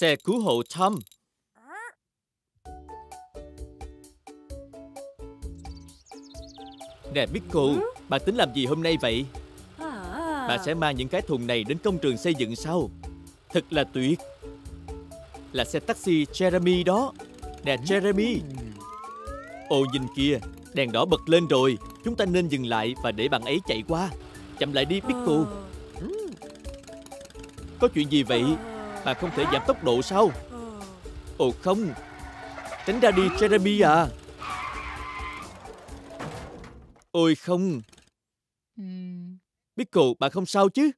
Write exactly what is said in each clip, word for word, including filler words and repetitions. xe cứu hộ Tom. Nè Pickle, bà tính làm gì hôm nay vậy? Bà sẽ mang những cái thùng này đến công trường xây dựng sao? Thật là tuyệt. Là xe taxi Jeremy đó. Nè Jeremy. Ồ nhìn kìa, đèn đỏ bật lên rồi. Chúng ta nên dừng lại và để bạn ấy chạy qua. Chậm lại đi Pickle. Có chuyện gì vậy? Bà không thể giảm tốc độ sao? Ồ không. Tránh ra đi Jeremy à. Ôi không. Pickle, bà không sao chứ?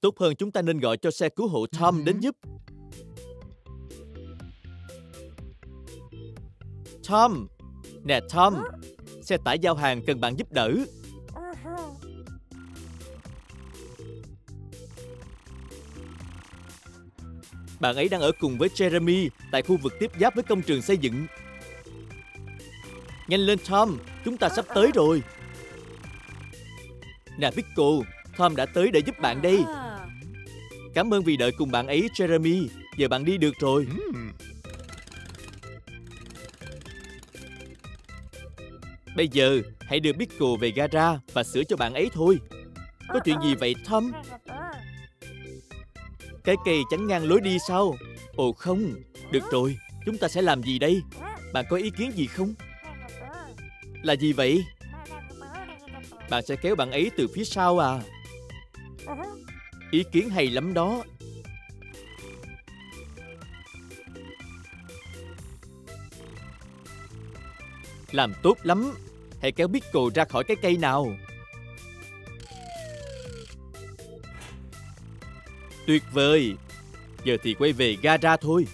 Tốt hơn chúng ta nên gọi cho xe cứu hộ Tom đến giúp. Tom. Nè Tom, xe tải giao hàng cần bạn giúp đỡ. Bạn ấy đang ở cùng với Jeremy tại khu vực tiếp giáp với công trường xây dựng. Nhanh lên Tom, chúng ta sắp tới rồi. Nè Pickle, Tom đã tới để giúp bạn đây. Cảm ơn vì đợi cùng bạn ấy Jeremy. Giờ bạn đi được rồi. Bây giờ hãy đưa Pickle về gara và sửa cho bạn ấy thôi. Có chuyện gì vậy Tom? Cái cây chắn ngang lối đi sao? Ồ không, được rồi. Chúng ta sẽ làm gì đây? Bạn có ý kiến gì không? Là gì vậy? Bạn sẽ kéo bạn ấy từ phía sau à? Ý kiến hay lắm đó. Làm tốt lắm. Hãy kéo Pickle ra khỏi cái cây nào. Tuyệt vời. Giờ thì quay về gara thôi.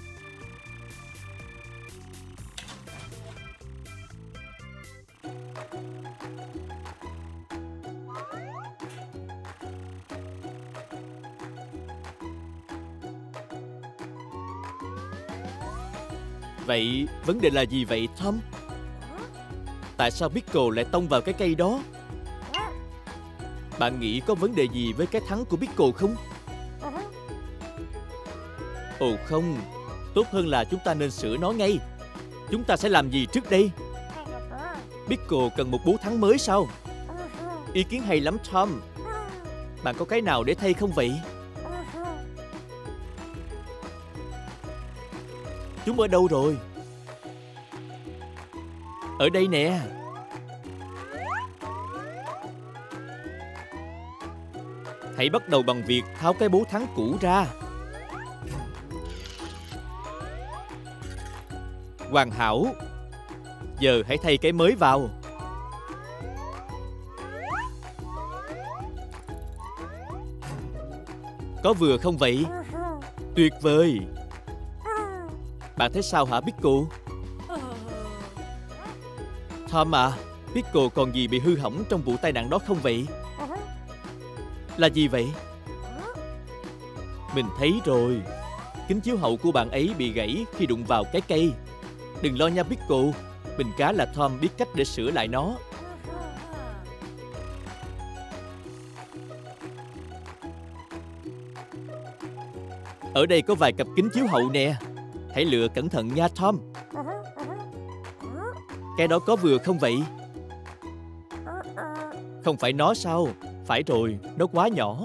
Vậy vấn đề là gì vậy Tom? Tại sao Pickle lại tông vào cái cây đó? Bạn nghĩ có vấn đề gì với cái thắng của Pickle không? Ồ không, tốt hơn là chúng ta nên sửa nó ngay. Chúng ta sẽ làm gì trước đây? Pickle cần một bố thắng mới sao? Ý kiến hay lắm Tom. Bạn có cái nào để thay không vậy? Chúng ở đâu rồi? Ở đây nè. Hãy bắt đầu bằng việc tháo cái bố thắng cũ ra. Hoàn hảo. Giờ hãy thay cái mới vào. Có vừa không vậy? Tuyệt vời. Bạn thấy sao hả Pickle? Tom à, Pickle còn gì bị hư hỏng trong vụ tai nạn đó không vậy? Là gì vậy? Mình thấy rồi. Kính chiếu hậu của bạn ấy bị gãy khi đụng vào cái cây. Đừng lo nha Pickle. Mình cá là Tom biết cách để sửa lại nó. Ở đây có vài cặp kính chiếu hậu nè. Hãy lựa cẩn thận nha Tom. Cái đó có vừa không vậy? Không phải nó sao? Phải rồi, nó quá nhỏ.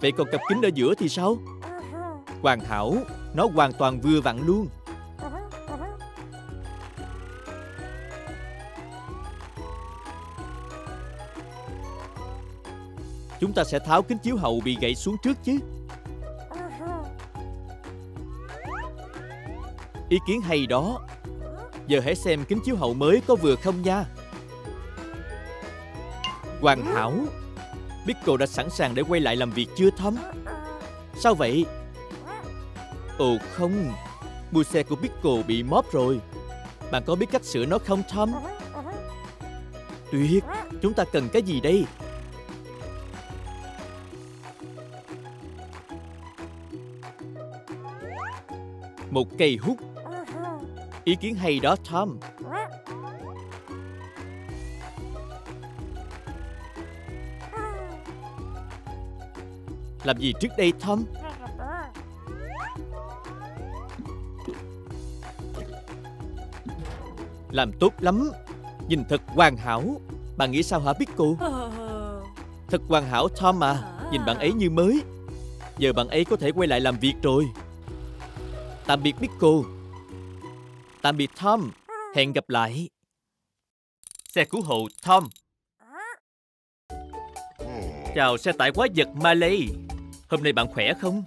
Vậy còn cặp kính ở giữa thì sao? Hoàn hảo, nó hoàn toàn vừa vặn luôn. Chúng ta sẽ tháo kính chiếu hậu bị gãy xuống trước chứ. Ý kiến hay đó. Giờ hãy xem kính chiếu hậu mới có vừa không nha. Hoàn hảo. Pickle đã sẵn sàng để quay lại làm việc chưa Tom? Sao vậy? Ồ không, mui xe của Pickle bị móp rồi. Bạn có biết cách sửa nó không Tom? Tuyệt, chúng ta cần cái gì đây? Một cây hút. Ý kiến hay đó Tom. Làm gì trước đây Tom? Làm tốt lắm. Nhìn thật hoàn hảo. Bạn nghĩ sao hả Pickle? Thật hoàn hảo Tom à. Nhìn bạn ấy như mới. Giờ bạn ấy có thể quay lại làm việc rồi. Tạm biệt Pickle. Tạm biệt Tom. Hẹn gặp lại. Xe cứu hộ Tom. Chào xe tải quá vật Malay. Hôm nay bạn khỏe không?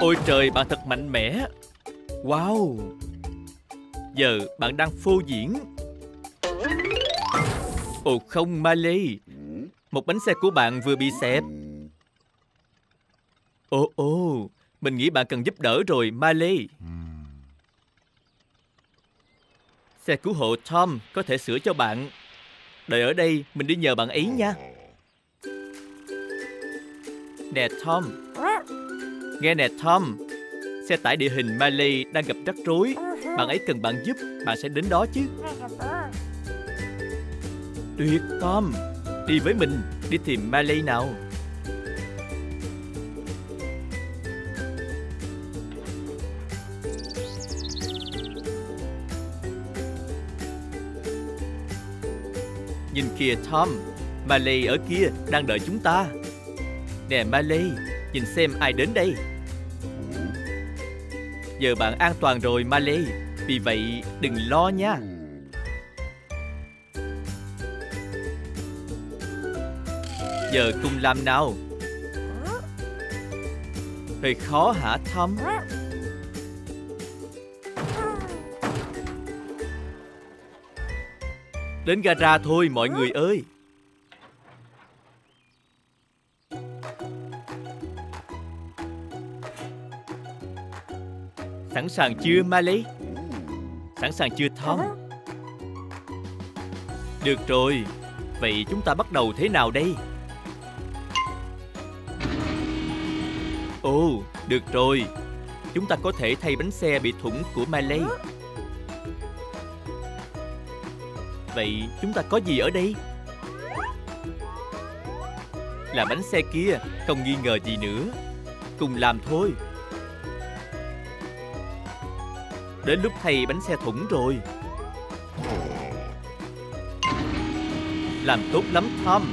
Ôi trời, bạn thật mạnh mẽ. Wow. Giờ bạn đang phô diễn. Ồ không Malay, một bánh xe của bạn vừa bị xẹp. Ồ ồ, mình nghĩ bạn cần giúp đỡ rồi Malay. Xe cứu hộ Tom có thể sửa cho bạn. Đợi ở đây, mình đi nhờ bạn ấy nha. Nè Tom. Nghe nè Tom, xe tải địa hình Malay đang gặp rắc rối. Bạn ấy cần bạn giúp, bạn sẽ đến đó chứ. Tuyệt Tom, đi với mình, đi tìm Malay nào. Nhìn kìa Tom, Malay ở kia đang đợi chúng ta. Nè Malay, nhìn xem ai đến đây. Giờ bạn an toàn rồi Malay, vì vậy đừng lo nha. Giờ cùng làm nào. Hơi khó hả Tom? Đến gara thôi mọi người ơi. Sẵn sàng chưa Malay? Sẵn sàng chưa Tom? Được rồi, vậy chúng ta bắt đầu thế nào đây? Ồ, được rồi. Chúng ta có thể thay bánh xe bị thủng của Malay. Vậy chúng ta có gì ở đây? Là bánh xe kia, không nghi ngờ gì nữa. Cùng làm thôi. Đến lúc thay bánh xe thủng rồi. Làm tốt lắm Tom.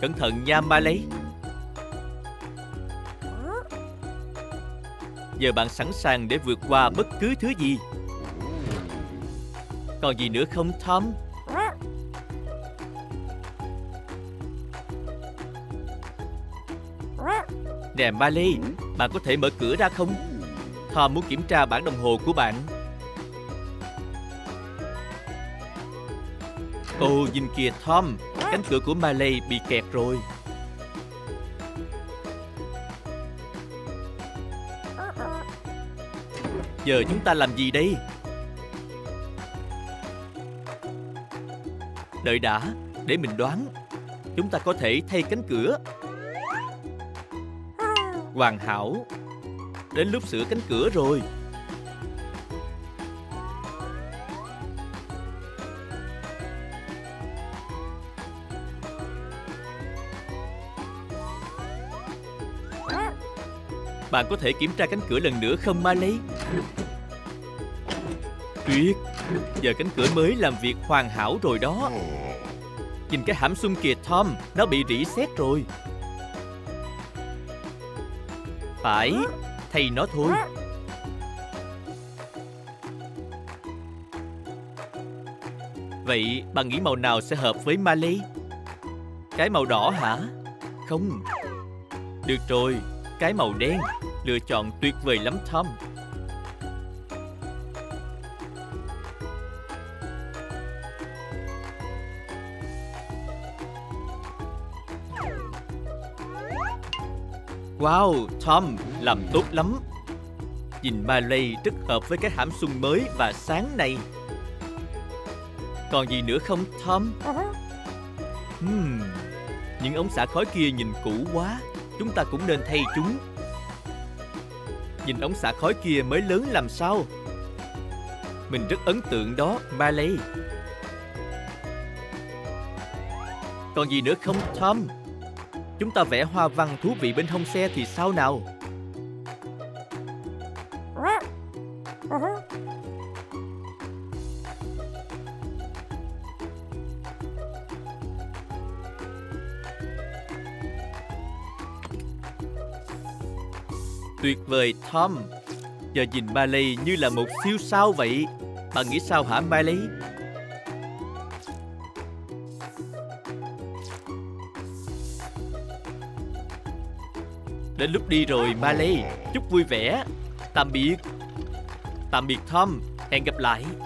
Cẩn thận nha Malay. Giờ bạn sẵn sàng để vượt qua bất cứ thứ gì. Còn gì nữa không Tom? Nè Malay, bạn có thể mở cửa ra không? Tom muốn kiểm tra bảng đồng hồ của bạn. Ồ, nhìn kìa Tom, cánh cửa của Malay bị kẹt rồi. Giờ chúng ta làm gì đây? Đợi đã, để mình đoán. Chúng ta có thể thay cánh cửa. Hoàn hảo. Đến lúc sửa cánh cửa rồi. Bạn có thể kiểm tra cánh cửa lần nữa không Malay? Tuyệt. Giờ cánh cửa mới làm việc hoàn hảo rồi đó. Nhìn cái hãm sung kìa Tom, nó bị rỉ sét rồi. Phải thay nó thôi. Vậy bạn nghĩ màu nào sẽ hợp với Malay? Cái màu đỏ hả? Không. Được rồi, cái màu đen. Lựa chọn tuyệt vời lắm Tom. Wow, Tom, làm tốt lắm. Nhìn Malay rất hợp với cái hãm sung mới và sáng này. Còn gì nữa không Tom? Hmm, những ống xả khói kia nhìn cũ quá. Chúng ta cũng nên thay chúng. Nhìn ống xả khói kia mới lớn làm sao. Mình rất ấn tượng đó Malay. Còn gì nữa không Tom? Chúng ta vẽ hoa văn thú vị bên hông xe thì sao nào? Tuyệt vời Tom. Giờ nhìn Bailey như là một siêu sao vậy. Bạn nghĩ sao hả Bailey? Đến lúc đi rồi Bailey. Chúc vui vẻ. Tạm biệt. Tạm biệt Tom. Hẹn gặp lại.